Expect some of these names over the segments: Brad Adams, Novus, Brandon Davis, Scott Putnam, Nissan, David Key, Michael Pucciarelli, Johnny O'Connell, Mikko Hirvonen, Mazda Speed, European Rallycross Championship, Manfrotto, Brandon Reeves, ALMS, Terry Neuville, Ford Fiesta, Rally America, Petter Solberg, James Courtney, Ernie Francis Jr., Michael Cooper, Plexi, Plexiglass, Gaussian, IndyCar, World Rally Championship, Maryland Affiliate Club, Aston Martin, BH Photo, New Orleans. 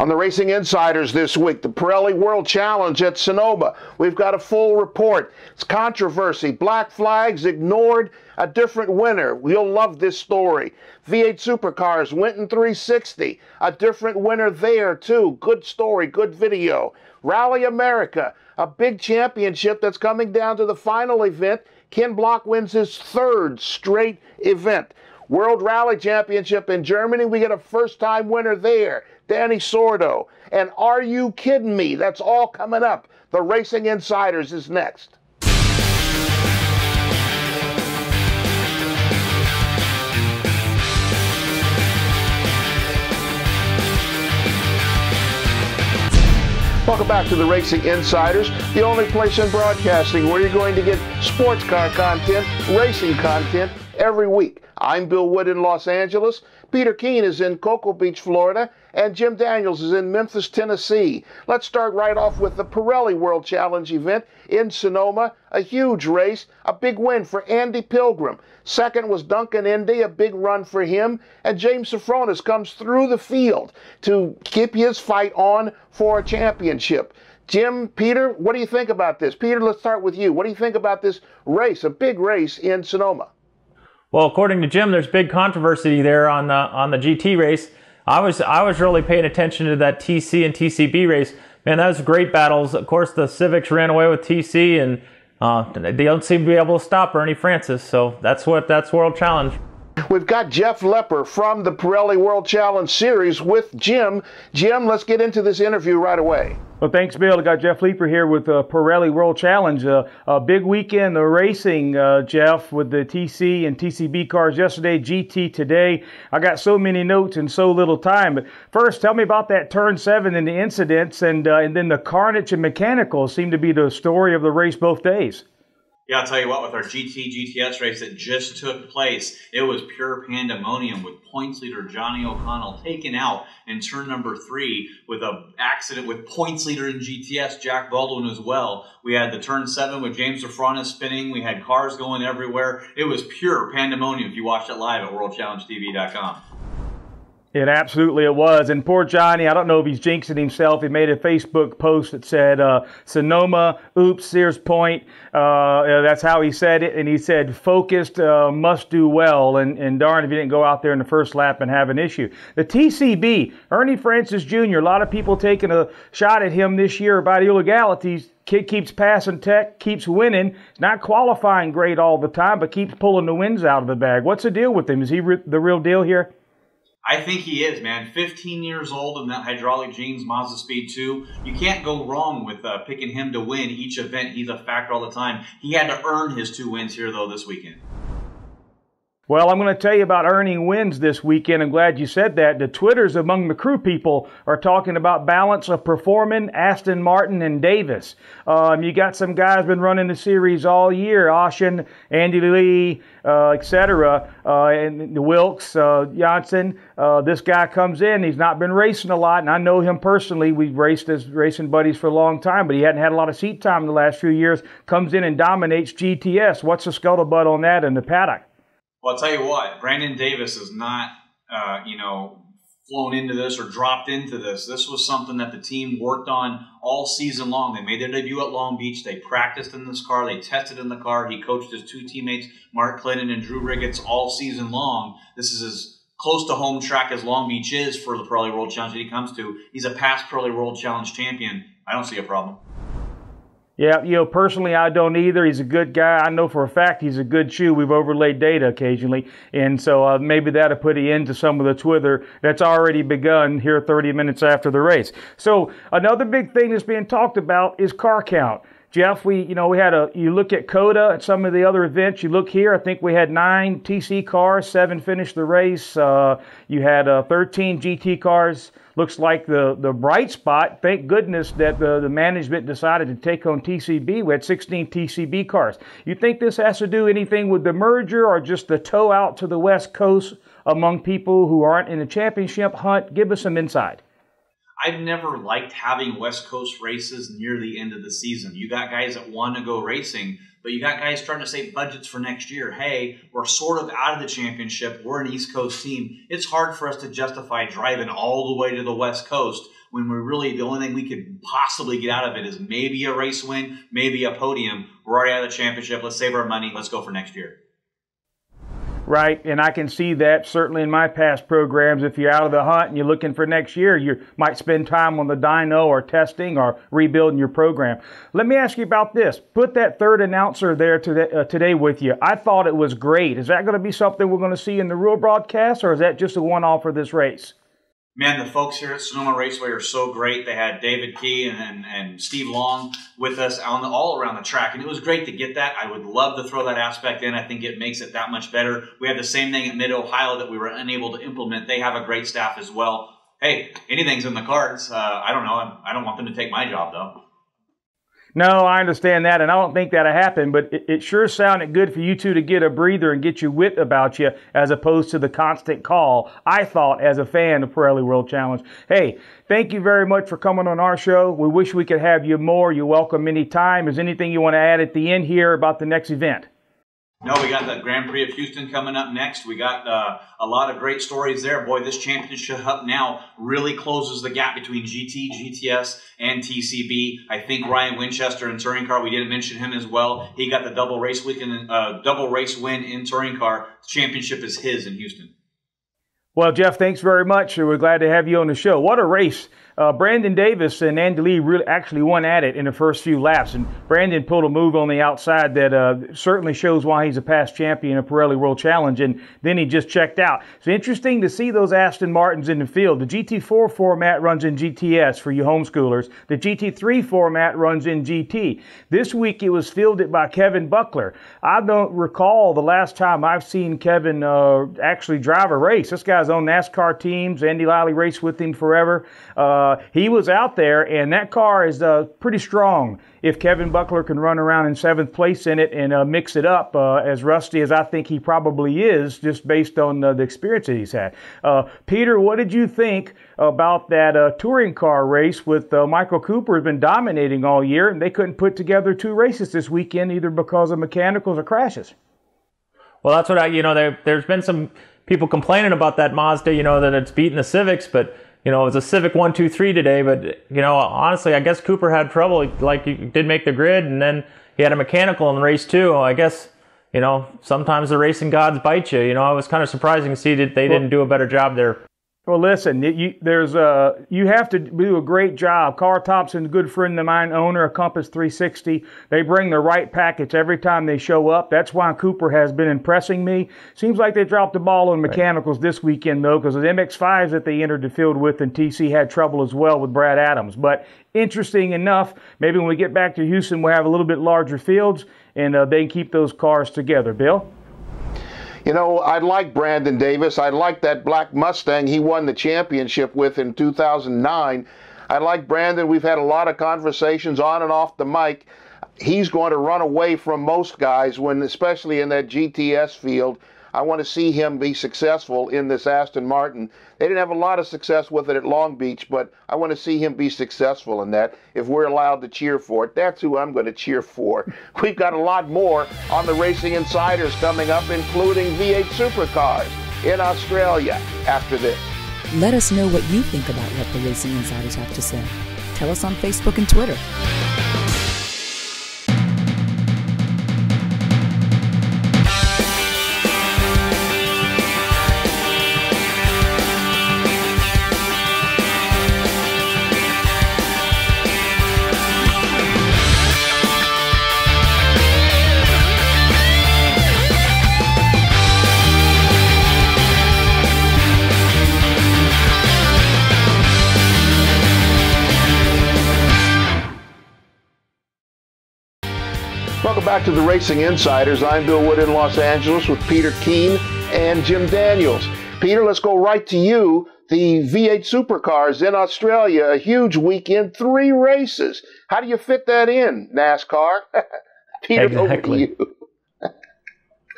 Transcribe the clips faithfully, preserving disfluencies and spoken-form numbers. On the Racing Insiders this week, the Pirelli World Challenge at Sonoma. We've got a full report. It's controversy, black flags ignored, a different winner. You'll love this story. V eight Supercars, Winton three sixty, a different winner there too. Good story, good video. Rally America, a big championship that's coming down to the final event. Ken Block wins his third straight event. World Rally Championship in Germany, we get a first-time winner there, Dani Sordo. And are you kidding me? That's all coming up. The Racing Insiders is next. Welcome back to the Racing Insiders, the only place in broadcasting where you're going to get sports car content, racing content every week. I'm Bill Wood in Los Angeles, Peter Keene is in Cocoa Beach, Florida, and Jim Daniels is in Memphis, Tennessee. Let's start right off with the Pirelli World Challenge event in Sonoma, a huge race, a big win for Andy Pilgrim. Second was Duncan Indy, a big run for him, and James Sofronas comes through the field to keep his fight on for a championship. Jim, Peter, what do you think about this? Peter, let's start with you. What do you think about this race, a big race in Sonoma? Well, according to Jim, there's big controversy there on the on the G T race. I was I was really paying attention to that T C and T C B race. Man, that was great battles. Of course, the Civics ran away with T C, and uh, they don't seem to be able to stop Ernie Francis. So that's what that's World Challenge. We've got Jeff Lepper from the Pirelli World Challenge Series with Jim. Jim, let's get into this interview right away. Well, thanks, Bill. I got Jeff Lepper here with uh, Pirelli World Challenge. Uh, a big weekend of racing, uh, Jeff, with the T C and T C B cars yesterday, G T today. I got so many notes in so little time. But first, tell me about that turn seven and the incidents, and uh, and then the carnage and mechanicals seem to be the story of the race both days. Yeah, I'll tell you what, with our G T G T S race that just took place, it was pure pandemonium with points leader Johnny O'Connell taken out in turn number three with an accident with points leader in G T S, Jack Baldwin as well. We had the turn seven with James DeFrana spinning. We had cars going everywhere. It was pure pandemonium if you watched it live at world challenge T V dot com. It absolutely it was. And poor Johnny, I don't know if he's jinxing himself. He made a Facebook post that said, uh, Sonoma, oops, Sears Point. Uh, that's how he said it. And he said, focused, uh, must do well. And, and darn if he didn't go out there in the first lap and have an issue. The T C B, Ernie Francis Junior, a lot of people taking a shot at him this year about illegalities. Kid keeps passing tech, keeps winning, not qualifying great all the time, but keeps pulling the wins out of the bag. What's the deal with him? Is he re the real deal here? I think he is, man. fifteen years old in that hydraulic jeans, Mazda Speed two. You can't go wrong with uh, picking him to win each event. He's a factor all the time. He had to earn his two wins here, though, this weekend. Well, I'm going to tell you about earning wins this weekend. I'm glad you said that. The Twitters among the crew people are talking about balance of performing Aston Martin and Davis. Um, you got some guys been running the series all year, Oshin, Andy Lee, uh, et cetera, uh, and Wilkes, uh, Johnson. Uh, this guy comes in. He's not been racing a lot, and I know him personally. We've raced as racing buddies for a long time, but he hadn't had a lot of seat time in the last few years. Comes in and dominates G T S. What's the scuttlebutt on that in the paddock? Well, I'll tell you what, Brandon Davis is not, uh, you know, flown into this or dropped into this. This was something that the team worked on all season long. They made their debut at Long Beach. They practiced in this car. They tested in the car. He coached his two teammates, Mark Clinton and Drew Riggets, all season long. This is as close to home track as Long Beach is for the Pirelli World Challenge that he comes to. He's a past Pirelli World Challenge champion. I don't see a problem. Yeah, you know, personally, I don't either. He's a good guy. I know for a fact he's a good shoe. We've overlaid data occasionally. And so uh, maybe that'll put an end to some of the Twitter that's already begun here thirty minutes after the race. So another big thing that's being talked about is car count. Jeff, we, you know, we had a, you look at COTA and some of the other events. You look here, I think we had nine T C cars, seven finished the race. Uh, you had uh, thirteen G T cars. Looks like the, the bright spot, thank goodness that the, the management decided to take on T C B. We had sixteen T C B cars. You think this has to do anything with the merger or just the toe out to the West Coast among people who aren't in the championship hunt? Give us some insight. I've never liked having West Coast races near the end of the season. You got guys that want to go racing, but you got guys trying to save budgets for next year. Hey, we're sort of out of the championship. We're an East Coast team. It's hard for us to justify driving all the way to the West Coast when we're really, the only thing we could possibly get out of it is maybe a race win, maybe a podium. We're already out of the championship. Let's save our money. Let's go for next year. Right, and I can see that certainly in my past programs. If you're out of the hunt and you're looking for next year, you might spend time on the dyno or testing or rebuilding your program. Let me ask you about this. Put that third announcer there today, uh, today with you. I thought it was great. Is that going to be something we're going to see in the real broadcast, or is that just a one-off for this race? Man, the folks here at Sonoma Raceway are so great. They had David Key and, and, and Steve Long with us on the, all around the track, and it was great to get that. I would love to throw that aspect in. I think it makes it that much better. We have the same thing at Mid-Ohio that we were unable to implement. They have a great staff as well. Hey, anything's in the cards. Uh, I don't know. I don't want them to take my job, though. No, I understand that, and I don't think that'll happen, but it, it sure sounded good for you two to get a breather and get your wit about you as opposed to the constant call, I thought, as a fan of Pirelli World Challenge. Hey, thank you very much for coming on our show. We wish we could have you more. You're welcome anytime. Is anything you want to add at the end here about the next event? No, we got the Grand Prix of Houston coming up next. We got uh, a lot of great stories there. Boy, this championship up now really closes the gap between G T, G T S, and T C B. I think Ryan Winchester in Touring Car, we didn't mention him as well. He got the double race weekend, uh, double race win in Touring Car. The championship is his in Houston. Well, Jeff, thanks very much. We're glad to have you on the show. What a race. Uh, Brandon Davis and Andy Lee really actually won at it in the first few laps. And Brandon pulled a move on the outside that uh, certainly shows why he's a past champion of Pirelli World Challenge. And then he just checked out. It's interesting to see those Aston Martins in the field. The G T four format runs in G T S for you homeschoolers. The G T three format runs in G T. This week it was fielded by Kevin Buckler. I don't recall the last time I've seen Kevin uh, actually drive a race. This guy's on NASCAR teams. Andy Lally raced with him forever. Uh, he was out there, and that car is uh, pretty strong. If Kevin Buckler can run around in seventh place in it and uh, mix it up, uh, as rusty as I think he probably is, just based on uh, the experience that he's had. Uh, Peter, what did you think about that uh, touring car race with uh, Michael Cooper, who's been dominating all year, and they couldn't put together two races this weekend either because of mechanicals or crashes? Well, that's what I, you know, there, there's been some people complaining about that Mazda, you know, that it's beating the Civics, but, you know, it was a Civic one two three today, but, you know, honestly, I guess Cooper had trouble. Like, he did make the grid, and then he had a mechanical in race two. I guess, you know, sometimes the racing gods bite you. You know, it was kind of surprising to see that they didn't do a better job there. Well, listen, you, there's uh, you have to do a great job. Carl Thompson's a good friend of mine, owner of Compass three sixty. They bring the right package every time they show up. That's why Cooper has been impressing me. Seems like they dropped the ball on mechanicals this weekend, though, because the M X fives that they entered the field with and T C had trouble as well with Brad Adams. But interesting enough, maybe when we get back to Houston, we'll have a little bit larger fields, and uh, they can keep those cars together. Bill? You know, I like Brandon Davis. I like that black Mustang he won the championship with in two thousand nine. I like Brandon. We've had a lot of conversations on and off the mic. He's going to run away from most guys, when, especially in that G T S field. I want to see him be successful in this Aston Martin. They didn't have a lot of success with it at Long Beach, but I want to see him be successful in that. If we're allowed to cheer for it, that's who I'm going to cheer for. We've got a lot more on the Racing Insiders coming up, including V eight Supercars in Australia after this. Let us know what you think about what the Racing Insiders have to say. Tell us on Facebook and Twitter. Back to the Racing Insiders. I'm Bill Wood in Los Angeles with Peter Keene and Jim Daniels. Peter, let's go right to you. The V eight Supercars in Australia, a huge weekend, three races. How do you fit that in, NASCAR? Peter, exactly. Over to you.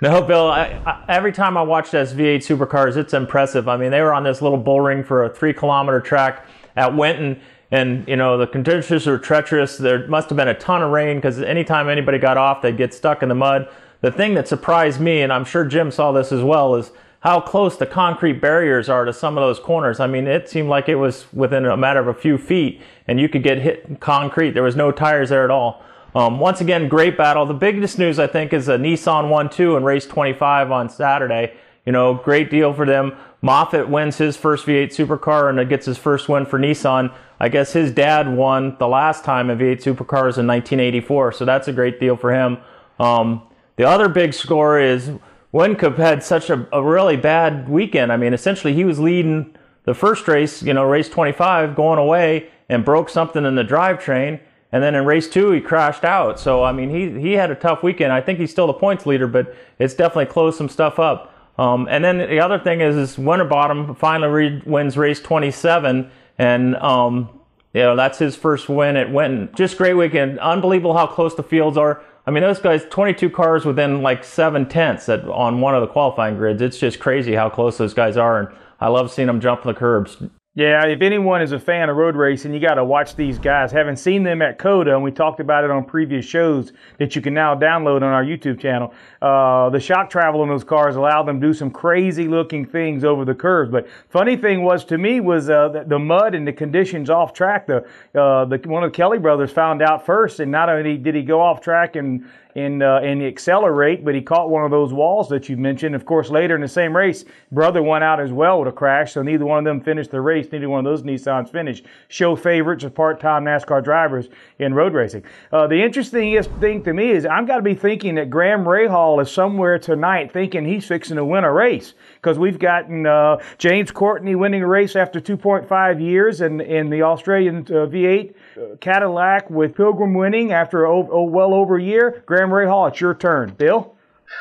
No, Bill, I, I, every time I watch this V eight Supercars, it's impressive. I mean, they were on this little bull ring for a three kilometer track, at Winton. And, you know, the conditions were treacherous. There must have been a ton of rain, because anytime anybody got off, they'd get stuck in the mud. The thing that surprised me, and I'm sure Jim saw this as well, is how close the concrete barriers are to some of those corners. I mean, it seemed like it was within a matter of a few feet, and you could get hit concrete. There was no tires there at all. Um, once again, great battle. The biggest news, I think, is a Nissan one two in race twenty-five on Saturday. You know, great deal for them. Moffitt wins his first V eight Supercar and gets his first win for Nissan. I guess his dad won the last time in V eight Supercars in nineteen eighty-four, so that's a great deal for him. Um, the other big score is Winkup had such a, a really bad weekend. I mean, essentially he was leading the first race, you know, race twenty-five, going away, and broke something in the drivetrain. And then in race two, he crashed out. So, I mean, he, he had a tough weekend. I think he's still the points leader, but it's definitely closed some stuff up. Um, and then the other thing is, is Winterbottom finally re wins race twenty-seven, and um, you know, that's his first win at Winton. Just great weekend. Unbelievable how close the fields are. I mean, those guys, twenty-two cars within like seven tenths at, on one of the qualifying grids. It's just crazy how close those guys are, and I love seeing them jump the curbs. Yeah, if anyone is a fan of road racing, you got to watch these guys. Having seen them at COTA, and we talked about it on previous shows that you can now download on our YouTube channel, uh, the shock travel on those cars allowed them to do some crazy-looking things over the curves. But funny thing was, to me, was uh, the, the mud and the conditions off track. The, uh, the one of the Kelly brothers found out first, and not only did he go off track and and, uh, and accelerate, but he caught one of those walls that you mentioned. Of course, later in the same race, brother went out as well with a crash, so neither one of them finished the race. Neither one of those Nissans finished. Show favorites of part-time NASCAR drivers in road racing. Uh, the interesting thing to me is I've got to be thinking that Graham Rahal is somewhere tonight thinking he's fixing to win a race, because we've gotten uh, James Courtney winning a race after two point five years in, in the Australian uh, V eight uh, Cadillac, with Pilgrim winning after oh, oh, well over a year. Graham Rahal, it's your turn. Bill?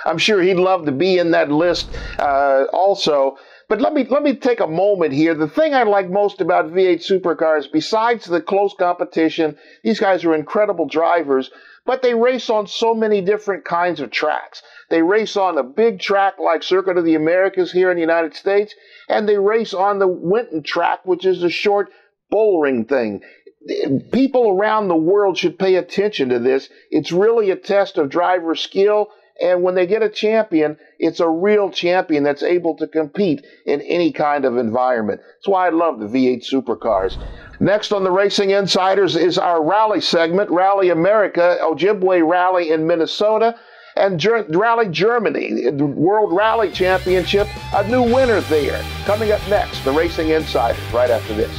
I'm sure he'd love to be in that list uh, also. But let me, let me take a moment here. The thing I like most about V eight Supercars, besides the close competition, these guys are incredible drivers, but they race on so many different kinds of tracks. They race on a big track like Circuit of the Americas here in the United States, and they race on the Winton track, which is a short bouldering thing. People around the world should pay attention to this. It's really a test of driver skill, and when they get a champion, it's a real champion that's able to compete in any kind of environment. That's why I love the V eight Supercars. Next on the Racing Insiders is our rally segment, Rally America, Ojibwe Rally in Minnesota, and Ger- Rally Germany, World Rally Championship, a new winner there. Coming up next, the Racing Insiders, right after this.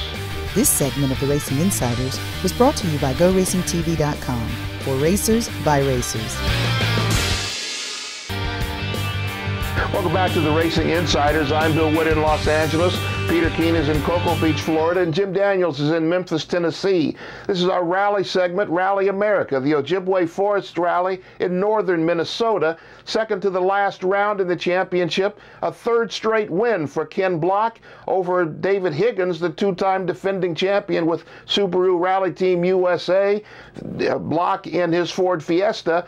This segment of the Racing Insiders was brought to you by Go Racing T V dot com. For racers, by racers. Welcome back to the Racing Insiders. I'm Bill Wood in Los Angeles. Peter Keene is in Cocoa Beach, Florida, and Jim Daniels is in Memphis, Tennessee. This is our rally segment, Rally America, the Ojibwe Forest Rally in northern Minnesota, second to the last round in the championship, a third straight win for Ken Block over David Higgins, the two-time defending champion with Subaru Rally Team U S A. Block in his Ford Fiesta.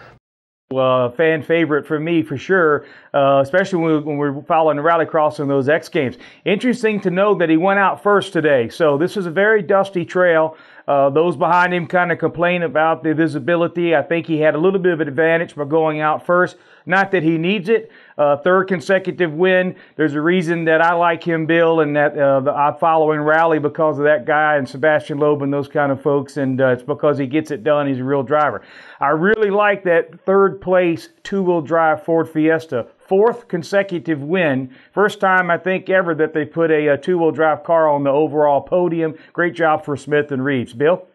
Well, a fan favorite for me for sure, uh, especially when, we, when we're following the Rallycross and those X Games. Interesting to know that he went out first today, so this is a very dusty trail. Uh, those behind him kind of complain about the visibility. I think he had a little bit of an advantage by going out first. Not that he needs it. Uh, third consecutive win. There's a reason that I like him, Bill, and that uh, I'm following Rally because of that guy and Sebastian Loeb and those kind of folks, and uh, it's because he gets it done. He's a real driver. I really like that third-place two-wheel drive Ford Fiesta. Fourth consecutive win. First time, I think, ever that they put a, a two-wheel drive car on the overall podium. Great job for Smith and Reeves. Bill?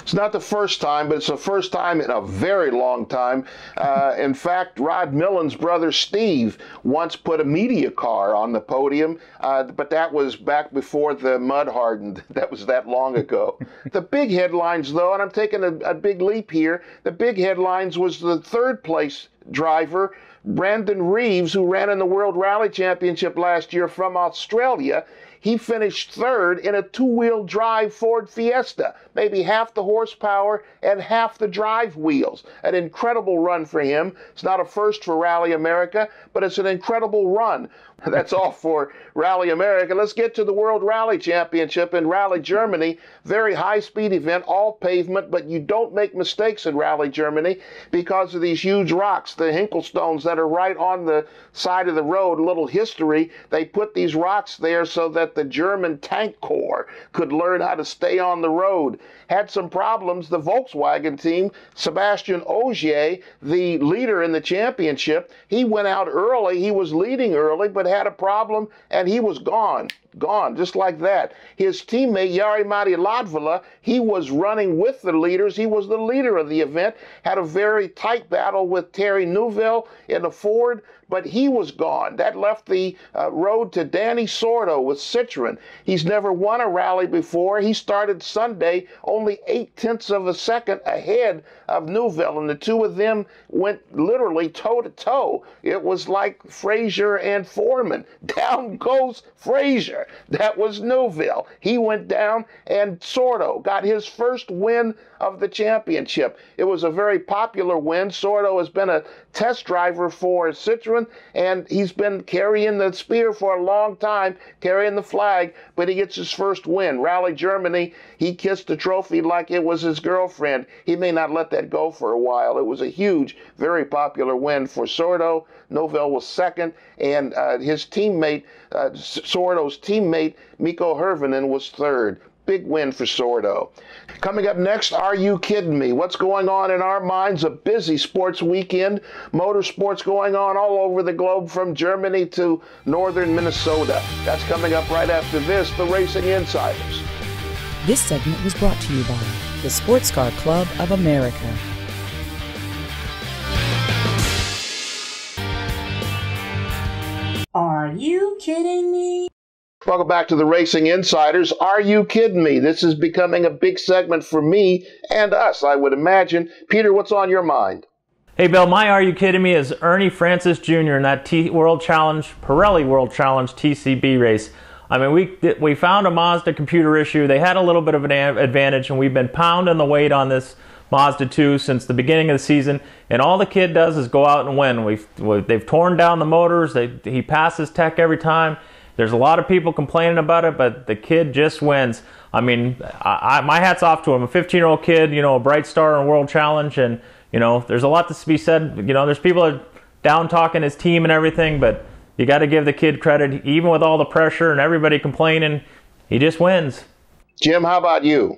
It's not the first time, but it's the first time in a very long time. Uh, in fact, Rod Millen's brother Steve once put a media car on the podium, uh, but that was back before the mud hardened. That was that long ago. The big headlines, though, and I'm taking a, a big leap here, the big headlines was the third-place driver, Brandon Reeves, who ran in the World Rally Championship last year from Australia. He finished third in a two-wheel drive Ford Fiesta, maybe half the horsepower and half the drive wheels. An incredible run for him. It's not a first for Rally America, but it's an incredible run. That's all for Rally America. Let's get to the World Rally Championship in Rally Germany. Very high-speed event, all pavement, but you don't make mistakes in Rally Germany because of these huge rocks, the Hinkelstones that are right on the side of the road. A little history, they put these rocks there so that the German tank corps could learn how to stay on the road. Had some problems, the Volkswagen team, Sebastian Ogier, the leader in the championship, he went out early, he was leading early, but had a problem, and he was gone. Gone, just like that. His teammate, Yarimari Latvala, he was running with the leaders. He was the leader of the event, had a very tight battle with Terry Neuville in a Ford, but he was gone. That left the uh, road to Dani Sordo with Citroën. He's never won a rally before. He started Sunday only eight-tenths of a second ahead of Neuville, and the two of them went literally toe-to-toe. It was like Frazier and Foreman. Down goes Frazier. That was Neuville. He went down, and Sordo got his first win of the championship. It was a very popular win. Sordo has been a test driver for Citroën, and he's been carrying the spear for a long time, carrying the flag, but he gets his first win. Rally Germany, he kissed the trophy like it was his girlfriend. He may not let that go for a while. It was a huge, very popular win for Sordo. Neuville was second, and uh, his teammate, uh, Sordo's teammate, Teammate Mikko Hirvonen was third. Big win for Sordo. Coming up next, are you kidding me? What's going on in our minds? A busy sports weekend. Motorsports going on all over the globe, from Germany to northern Minnesota. That's coming up right after this, The Racing Insiders. This segment was brought to you by the Sports Car Club of America. Are you kidding me? Welcome back to the Racing Insiders. Are you kidding me? This is becoming a big segment for me and us, I would imagine. Peter, what's on your mind? Hey, Bill, my Are You Kidding Me is Ernie Francis Junior in that T World Challenge, Pirelli World Challenge T C B race. I mean, we, we found a Mazda computer issue. They had a little bit of an advantage, and we've been pounding the weight on this Mazda two since the beginning of the season, and all the kid does is go out and win. We've, they've torn down the motors. They, he passes tech every time. There's a lot of people complaining about it, but the kid just wins. I mean, I, I, my hat's off to him. A fifteen-year-old kid, you know, a bright star in World Challenge, and, you know, there's a lot to be said. You know, there's people that are down-talking his team and everything, but you got to give the kid credit. Even with all the pressure and everybody complaining, he just wins. Jim, how about you?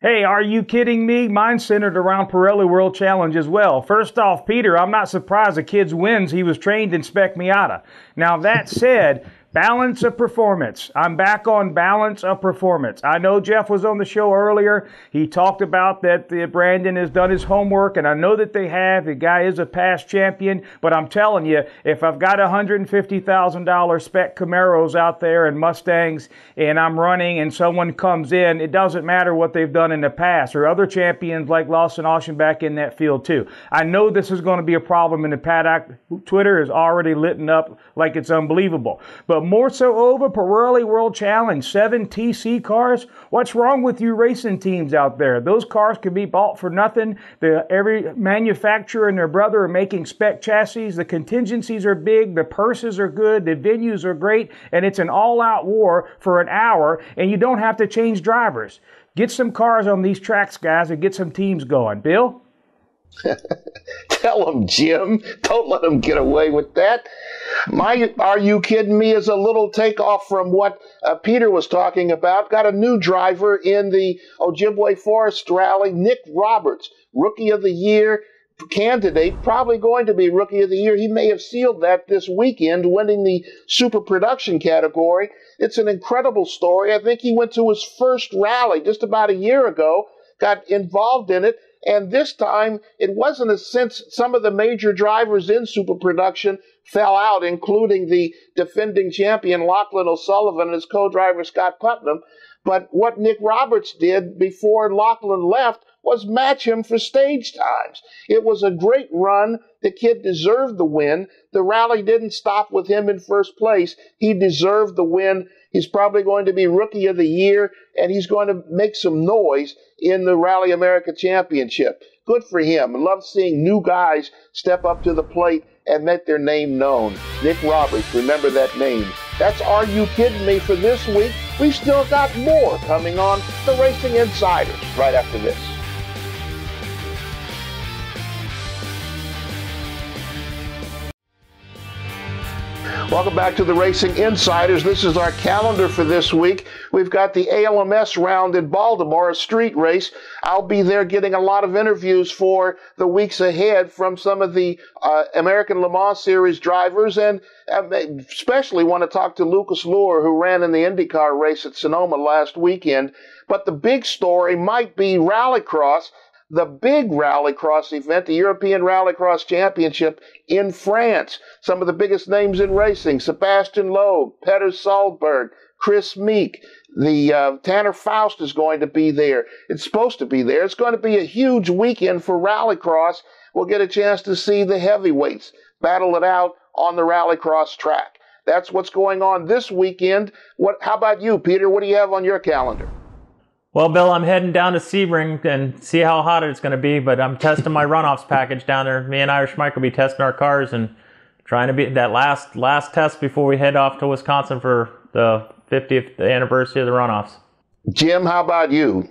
Hey, are you kidding me? Mine's centered around Pirelli World Challenge as well. First off, Peter, I'm not surprised the kid wins. He was trained in Spec Miata. Now, that said... Balance of performance. I'm back on balance of performance. I know Jeff was on the show earlier. He talked about that the Brandon has done his homework, and I know that they have. The guy is a past champion, but I'm telling you, if I've got one hundred fifty thousand dollars spec Camaros out there and Mustangs, and I'm running and someone comes in, it doesn't matter what they've done in the past, or other champions like Lawson Auchenbach in that field too. I know this is going to be a problem in the paddock. Twitter is already lit up like it's unbelievable. But more so over Pirelli World Challenge, seven T C cars. What's wrong with you racing teams out there? Those cars could be bought for nothing. The, every manufacturer and their brother are making spec chassis. The contingencies are big. The purses are good. The venues are great. And it's an all-out war for an hour, and you don't have to change drivers. Get some cars on these tracks, guys, and get some teams going. Bill? Tell him, Jim. Don't let him get away with that. My Are You Kidding Me is a little takeoff from what uh, Peter was talking about. Got a new driver in the Ojibwe Forest Rally, Nick Roberts, Rookie of the Year candidate, probably going to be Rookie of the Year. He may have sealed that this weekend, winning the Super Production category. It's an incredible story. I think he went to his first rally just about a year ago, got involved in it, and this time, it wasn't a sense some of the major drivers in Super Production fell out, including the defending champion Lachlan O'Sullivan and his co-driver Scott Putnam. But what Nick Roberts did before Lachlan left was match him for stage times. It was a great run. The kid deserved the win. The rally didn't stop with him in first place. He deserved the win. He's probably going to be Rookie of the Year, and he's going to make some noise in the Rally America Championship. Good for him. Love seeing new guys step up to the plate and make their name known. Nick Roberts, remember that name. That's Are You Kidding Me for this week. We've still got more coming on The Racing Insiders right after this. Welcome back to the Racing Insiders. This is our calendar for this week. We've got the A L M S round in Baltimore, a street race. I'll be there getting a lot of interviews for the weeks ahead from some of the uh, American Le Mans Series drivers, and especially want to talk to Lucas Luhr, who ran in the IndyCar race at Sonoma last weekend. But the big story might be Rallycross, the big Rallycross event, the European Rallycross Championship in France. Some of the biggest names in racing, Sebastian Loeb, Petter Solberg, Chris Meek, the uh, Tanner Faust is going to be there. It's supposed to be there. It's going to be a huge weekend for Rallycross. We'll get a chance to see the heavyweights battle it out on the Rallycross track. That's what's going on this weekend. What? How about you, Peter? What do you have on your calendar? Well, Bill, I'm heading down to Sebring and see how hot it's going to be, but I'm testing my runoffs package down there. Me and Irish Mike will be testing our cars and trying to be that last last test before we head off to Wisconsin for the fiftieth anniversary of the runoffs. Jim, how about you?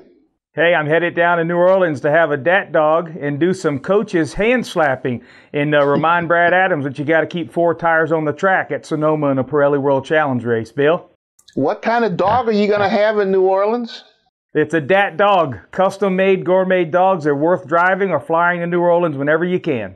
Hey, I'm headed down to New Orleans to have a dat dog and do some coaches hand slapping and uh, remind Brad Adams that you got to keep four tires on the track at Sonoma in a Pirelli World Challenge race, Bill. What kind of dog are you going to have in New Orleans? It's a dat dog. Custom-made gourmet dogs are worth driving or flying to New Orleans whenever you can.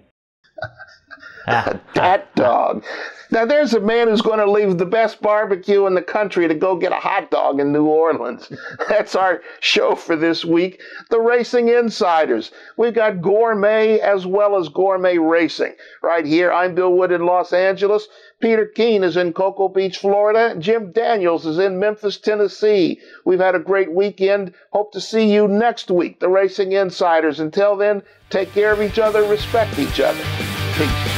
A dat dog. Now, there's a man who's going to leave the best barbecue in the country to go get a hot dog in New Orleans. That's our show for this week, The Racing Insiders. We've got gourmet as well as gourmet racing. Right here, I'm Bill Wood in Los Angeles. Peter Keene is in Cocoa Beach, Florida. Jim Daniels is in Memphis, Tennessee. We've had a great weekend. Hope to see you next week, The Racing Insiders. Until then, take care of each other, respect each other. Peace.